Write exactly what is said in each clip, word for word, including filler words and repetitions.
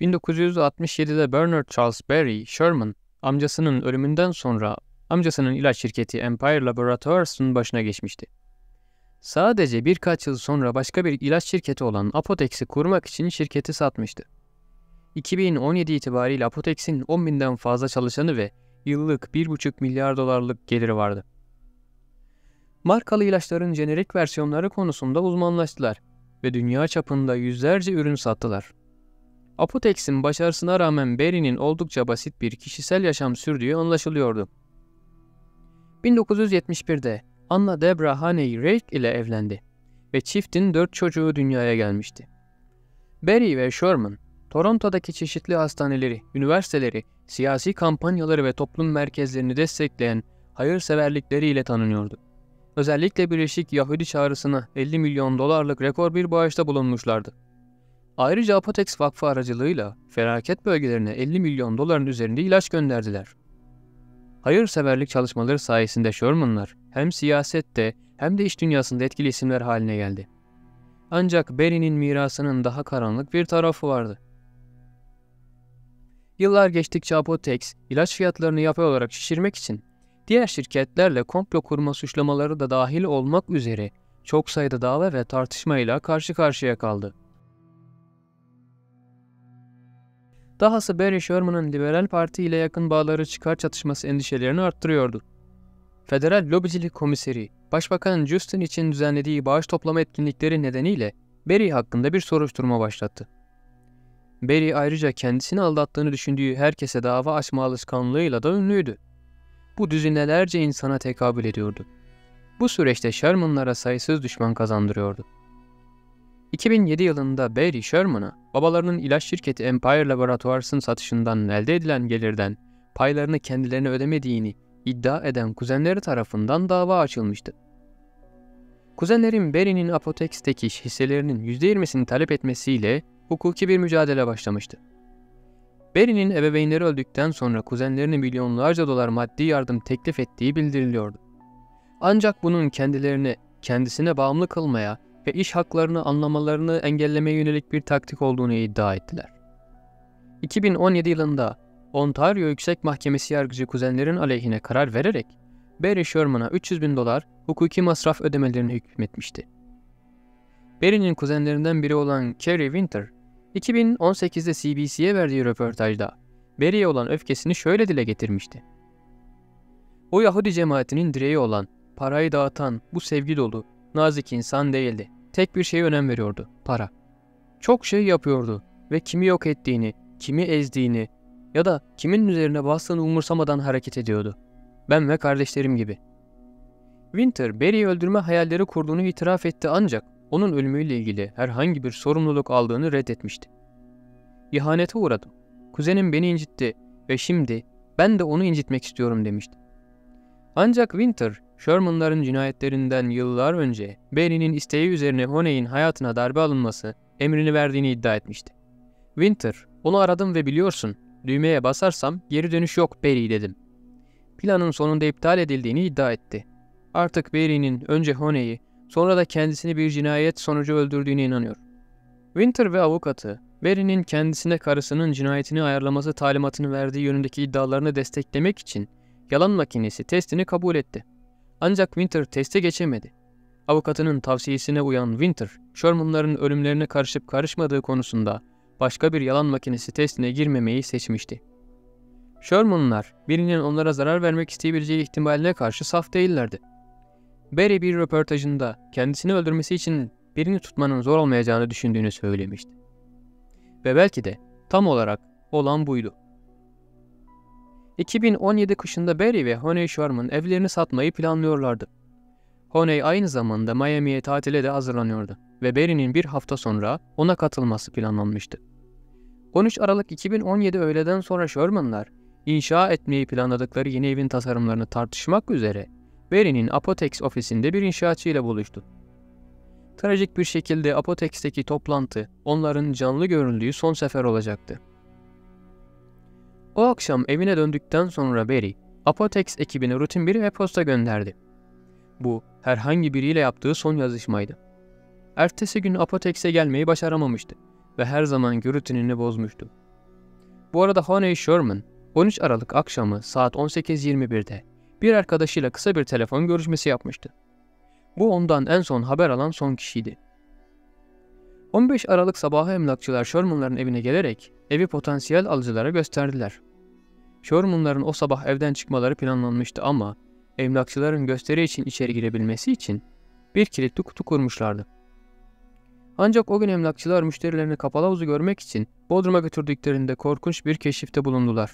bin dokuz yüz altmış yedide Bernard Charles Barry Sherman amcasının ölümünden sonra amcasının ilaç şirketi Empire Laboratoires'ın başına geçmişti. Sadece birkaç yıl sonra başka bir ilaç şirketi olan Apotex'i kurmak için şirketi satmıştı. iki bin on yedi itibariyle Apotex'in on binden fazla çalışanı ve yıllık bir buçuk milyar dolarlık geliri vardı. Markalı ilaçların jenerik versiyonları konusunda uzmanlaştılar ve dünya çapında yüzlerce ürün sattılar. Apotex'in başarısına rağmen Barry'nin oldukça basit bir kişisel yaşam sürdüğü anlaşılıyordu. bin dokuz yüz yetmiş birde Anna Debra Honey-Rake ile evlendi ve çiftin dört çocuğu dünyaya gelmişti. Barry ve Sherman, Toronto'daki çeşitli hastaneleri, üniversiteleri, siyasi kampanyaları ve toplum merkezlerini destekleyen hayırseverlikleriyle tanınıyordu. Özellikle Birleşik Yahudi Çağrısı'na elli milyon dolarlık rekor bir bağışta bulunmuşlardı. Ayrıca Apotex Vakfı aracılığıyla felaket bölgelerine elli milyon doların üzerinde ilaç gönderdiler. Hayırseverlik çalışmaları sayesinde Sherman'lar hem siyasette hem de iş dünyasında etkili isimler haline geldi. Ancak Barry'nin mirasının daha karanlık bir tarafı vardı. Yıllar geçtikçe Apotex, ilaç fiyatlarını yapay olarak şişirmek için diğer şirketlerle komplo kurma suçlamaları da dahil olmak üzere çok sayıda dava ve tartışmayla karşı karşıya kaldı. Dahası Barry Sherman'ın Liberal Parti ile yakın bağları çıkar çatışması endişelerini arttırıyordu. Federal Lobicilik Komiseri, Başbakan Justin için düzenlediği bağış toplama etkinlikleri nedeniyle Barry hakkında bir soruşturma başlattı. Barry ayrıca kendisini aldattığını düşündüğü herkese dava açma alışkanlığıyla da ünlüydü. Bu düzinelerce insana tekabül ediyordu. Bu süreçte Sherman'lara sayısız düşman kazandırıyordu. iki bin yedi yılında Barry Sherman'a babalarının ilaç şirketi Empire Laboratoires'ın satışından elde edilen gelirden paylarını kendilerine ödemediğini iddia eden kuzenleri tarafından dava açılmıştı. Kuzenlerin Barry'nin Apotex'teki hisselerinin yüzde yirmisini talep etmesiyle hukuki bir mücadele başlamıştı. Barry'nin ebeveynleri öldükten sonra kuzenlerine milyonlarca dolar maddi yardım teklif ettiği bildiriliyordu. Ancak bunun kendilerini kendisine bağımlı kılmaya ve iş haklarını anlamalarını engellemeye yönelik bir taktik olduğunu iddia ettiler. iki bin on yedi yılında Ontario Yüksek Mahkemesi yargıcı kuzenlerin aleyhine karar vererek Barry Sherman'a üç yüz bin dolar hukuki masraf ödemelerini hükmetmişti. Barry'nin kuzenlerinden biri olan Kerry Winter, iki bin on sekizde C B C'ye verdiği röportajda Barry'e olan öfkesini şöyle dile getirmişti. O Yahudi cemaatinin direği olan, parayı dağıtan bu sevgi dolu, nazik insan değildi. Tek bir şeye önem veriyordu, para. Çok şey yapıyordu ve kimi yok ettiğini, kimi ezdiğini ya da kimin üzerine bastığını umursamadan hareket ediyordu. Ben ve kardeşlerim gibi. Winter, Barry'i öldürme hayalleri kurduğunu itiraf etti ancak onun ölümüyle ilgili herhangi bir sorumluluk aldığını reddetmişti. İhanete uğradım. Kuzenim beni incitti ve şimdi ben de onu incitmek istiyorum demişti. Ancak Winter, Sherman'ların cinayetlerinden yıllar önce Barry'nin isteği üzerine Honey'in hayatına darbe alınması emrini verdiğini iddia etmişti. Winter, onu aradım ve biliyorsun, düğmeye basarsam geri dönüş yok Barry dedim. Planın sonunda iptal edildiğini iddia etti. Artık Barry'nin önce Honey'i sonra da kendisini bir cinayet sonucu öldürdüğüne inanıyor. Winter ve avukatı, Barry'nin kendisine karısının cinayetini ayarlaması talimatını verdiği yönündeki iddialarını desteklemek için yalan makinesi testini kabul etti. Ancak Winter teste geçemedi. Avukatının tavsiyesine uyan Winter, Sherman'ların ölümlerine karışıp karışmadığı konusunda başka bir yalan makinesi testine girmemeyi seçmişti. Sherman'lar, birinin onlara zarar vermek isteyebileceği ihtimaline karşı saf değillerdi. Barry bir röportajında kendisini öldürmesi için birini tutmanın zor olmayacağını düşündüğünü söylemişti. Ve belki de tam olarak olan buydu. iki bin on yedi kışında Barry ve Honey Sherman evlerini satmayı planlıyorlardı. Honey aynı zamanda Miami'ye tatile de hazırlanıyordu ve Barry'nin bir hafta sonra ona katılması planlanmıştı. on üç Aralık iki bin on yedi öğleden sonra Sherman'lar inşa etmeyi planladıkları yeni evin tasarımlarını tartışmak üzere Barry'nin Apotex ofisinde bir inşaatçıyla buluştu. Trajik bir şekilde Apotex'teki toplantı onların canlı görüldüğü son sefer olacaktı. O akşam evine döndükten sonra Barry, Apotex ekibine rutin bir e-posta gönderdi. Bu, herhangi biriyle yaptığı son yazışmaydı. Ertesi gün Apotex'e gelmeyi başaramamıştı ve her zamanki rutinini bozmuştu. Bu arada Honey Sherman on üç Aralık akşamı saat on sekiz yirmi bir'de bir arkadaşıyla kısa bir telefon görüşmesi yapmıştı. Bu ondan en son haber alan son kişiydi. on beş Aralık sabahı emlakçılar Sherman'ların evine gelerek evi potansiyel alıcılara gösterdiler. Sherman'ların o sabah evden çıkmaları planlanmıştı ama emlakçıların gösteri için içeri girebilmesi için bir kilitli kutu kurmuşlardı. Ancak o gün emlakçılar müşterilerini kapalı havuzu görmek için Bodrum'a götürdüklerinde korkunç bir keşifte bulundular.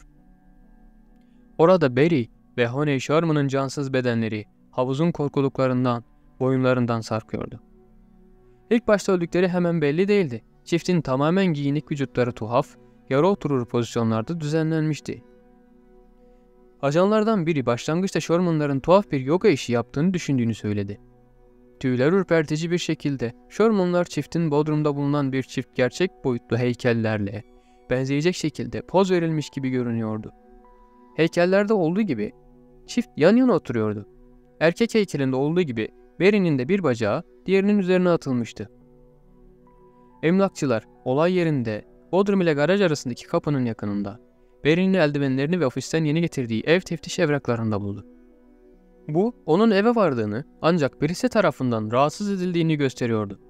Orada Barry ve Honey Sherman'ın cansız bedenleri havuzun korkuluklarından, boyunlarından sarkıyordu. İlk başta öldükleri hemen belli değildi. Çiftin tamamen giyinik vücutları tuhaf, yara oturur pozisyonlarda düzenlenmişti. Ajanlardan biri başlangıçta Sherman'ların tuhaf bir yoga işi yaptığını düşündüğünü söyledi. Tüyler ürpertici bir şekilde Sherman'lar çiftin Bodrum'da bulunan bir çift gerçek boyutlu heykellerle benzeyecek şekilde poz verilmiş gibi görünüyordu. Heykellerde olduğu gibi çift yan yana oturuyordu. Erkek heykelinde olduğu gibi Barry'nin de bir bacağı diğerinin üzerine atılmıştı. Emlakçılar olay yerinde Bodrum ile garaj arasındaki kapının yakınında Barry'nin eldivenlerini ve ofisten yeni getirdiği ev teftiş evraklarında buldu. Bu, onun eve vardığını ancak birisi tarafından rahatsız edildiğini gösteriyordu.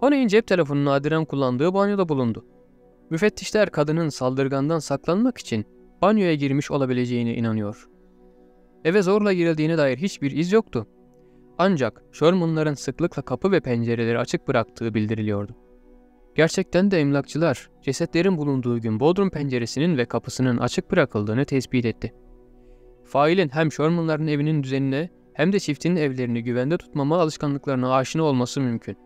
Honey'in cep telefonunu nadiren kullandığı banyoda bulundu. Müfettişler kadının saldırgandan saklanmak için banyoya girmiş olabileceğine inanıyor. Eve zorla girildiğine dair hiçbir iz yoktu. Ancak Sherman'ların sıklıkla kapı ve pencereleri açık bıraktığı bildiriliyordu. Gerçekten de emlakçılar cesetlerin bulunduğu gün bodrum penceresinin ve kapısının açık bırakıldığını tespit etti. Failin hem Sherman'ların evinin düzenine hem de çiftinin evlerini güvende tutmama alışkanlıklarına aşina olması mümkün.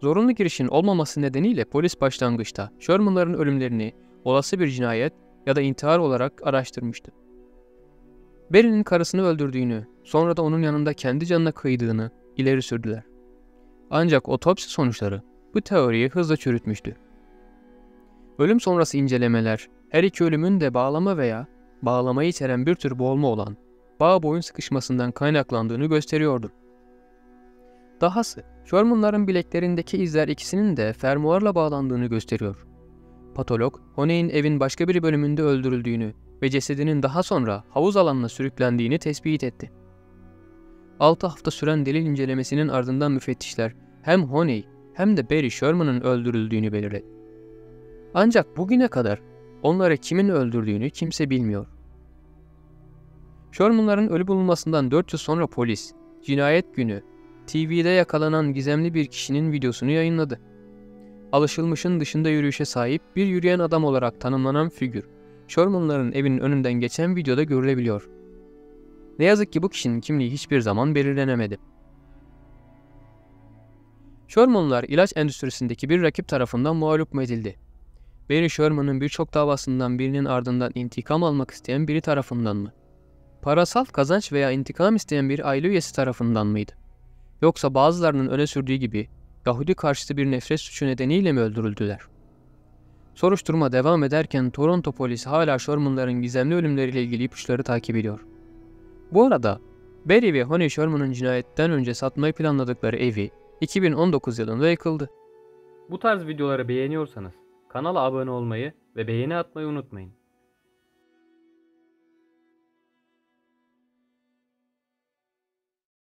Zorunlu girişin olmaması nedeniyle polis başlangıçta Sherman'ların ölümlerini olası bir cinayet ya da intihar olarak araştırmıştı. Barry'nin karısını öldürdüğünü, sonra da onun yanında kendi canına kıydığını ileri sürdüler. Ancak otopsi sonuçları bu teoriyi hızla çürütmüştü. Ölüm sonrası incelemeler, her iki ölümün de bağlama veya bağlamayı içeren bir tür boğulma olan bağ boyun sıkışmasından kaynaklandığını gösteriyordu. Dahası, Sherman'ların bileklerindeki izler ikisinin de fermuarla bağlandığını gösteriyor. Patolog, Honey'in evin başka bir bölümünde öldürüldüğünü ve cesedinin daha sonra havuz alanına sürüklendiğini tespit etti. altı hafta süren delil incelemesinin ardından müfettişler hem Honey hem de Barry Sherman'ın öldürüldüğünü belirledi. Ancak bugüne kadar onları kimin öldürdüğünü kimse bilmiyor. Sherman'ların ölü bulunmasından dört yıl sonra polis, cinayet günü T V'de yakalanan gizemli bir kişinin videosunu yayınladı. Alışılmışın dışında yürüyüşe sahip bir yürüyen adam olarak tanımlanan figür, Sherman'ların evinin önünden geçen videoda görülebiliyor. Ne yazık ki bu kişinin kimliği hiçbir zaman belirlenemedi. Sherman'lar ilaç endüstrisindeki bir rakip tarafından mağlup mu edildi? Barry Sherman'ın birçok davasından birinin ardından intikam almak isteyen biri tarafından mı? Parasal kazanç veya intikam isteyen bir aile üyesi tarafından mıydı? Yoksa bazılarının öne sürdüğü gibi Yahudi karşıtı bir nefret suçu nedeniyle mi öldürüldüler? Soruşturma devam ederken Toronto polisi hala Sherman'ların gizemli ölümleriyle ilgili ipuçları takip ediyor. Bu arada Barry ve Honey Sherman'ın cinayetten önce satmayı planladıkları evi iki bin on dokuz yılında yıkıldı. Bu tarz videoları beğeniyorsanız kanala abone olmayı ve beğeni atmayı unutmayın.